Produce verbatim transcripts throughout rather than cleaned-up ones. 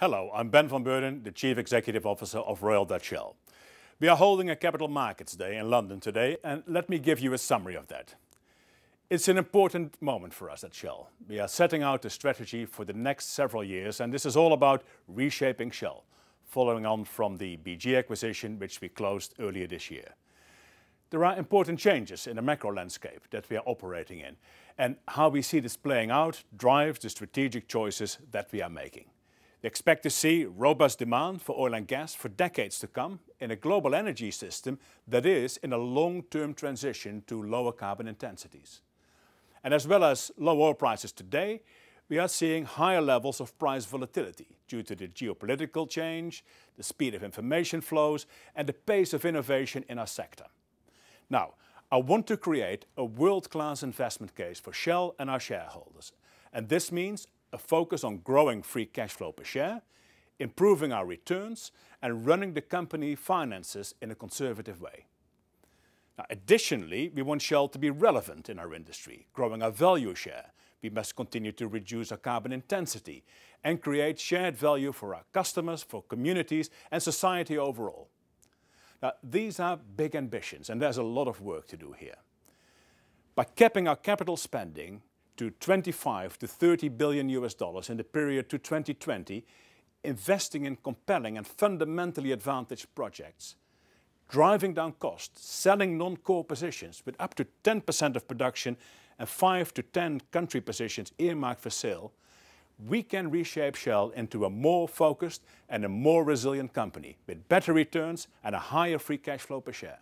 Hello, I'm Ben van Beurden, the Chief Executive Officer of Royal Dutch Shell. We are holding a Capital Markets Day in London today, and let me give you a summary of that. It's an important moment for us at Shell. We are setting out the strategy for the next several years, and this is all about reshaping Shell, following on from the B G acquisition which we closed earlier this year. There are important changes in the macro landscape that we are operating in, and how we see this playing out drives the strategic choices that we are making. We expect to see robust demand for oil and gas for decades to come in a global energy system that is in a long-term transition to lower carbon intensities. And as well as low oil prices today, we are seeing higher levels of price volatility due to the geopolitical change, the speed of information flows, and the pace of innovation in our sector. Now, I want to create a world-class investment case for Shell and our shareholders, and this means a focus on growing free cash flow per share, improving our returns, and running the company finances in a conservative way. Now, additionally, we want Shell to be relevant in our industry, growing our value share. We must continue to reduce our carbon intensity and create shared value for our customers, for communities, and society overall. Now, these are big ambitions, and there's a lot of work to do here. By capping our capital spending to twenty-five to thirty billion U S dollars in the period to twenty twenty, investing in compelling and fundamentally advantaged projects, driving down costs, selling non-core positions with up to ten percent of production and five to ten country positions earmarked for sale, we can reshape Shell into a more focused and a more resilient company with better returns and a higher free cash flow per share.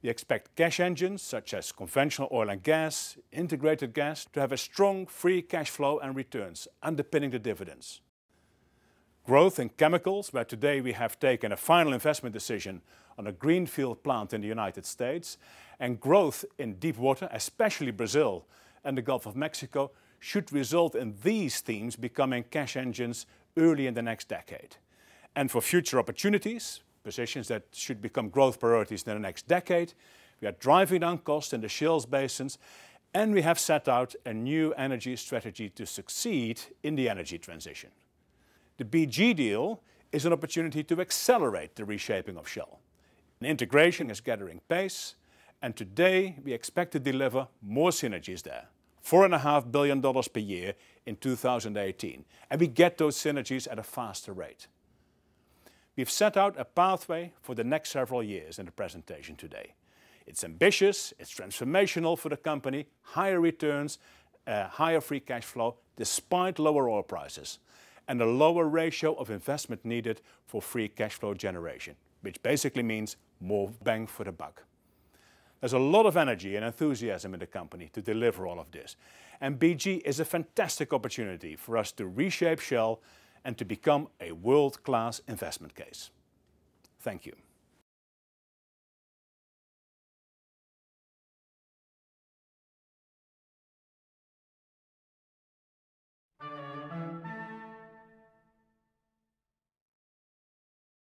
We expect cash engines such as conventional oil and gas, integrated gas, to have a strong free cash flow and returns underpinning the dividends. Growth in chemicals, where today we have taken a final investment decision on a greenfield plant in the United States, and growth in deep water, especially Brazil and the Gulf of Mexico, should result in these themes becoming cash engines early in the next decade. And for future opportunities, positions that should become growth priorities in the next decade, we are driving down costs in the shale basins, and we have set out a new energy strategy to succeed in the energy transition. The B G deal is an opportunity to accelerate the reshaping of Shell. The integration is gathering pace, and today we expect to deliver more synergies there. four point five billion dollars per year in two thousand eighteen, and we get those synergies at a faster rate. We've set out a pathway for the next several years in the presentation today. It's ambitious, it's transformational for the company, higher returns, uh, higher free cash flow despite lower oil prices, and a lower ratio of investment needed for free cash flow generation, which basically means more bang for the buck. There's a lot of energy and enthusiasm in the company to deliver all of this. And B G is a fantastic opportunity for us to reshape Shell and to become a world-class investment case. Thank you.